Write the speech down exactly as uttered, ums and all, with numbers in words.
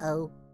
Uh-oh.